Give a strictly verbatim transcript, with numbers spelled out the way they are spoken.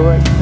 video right now.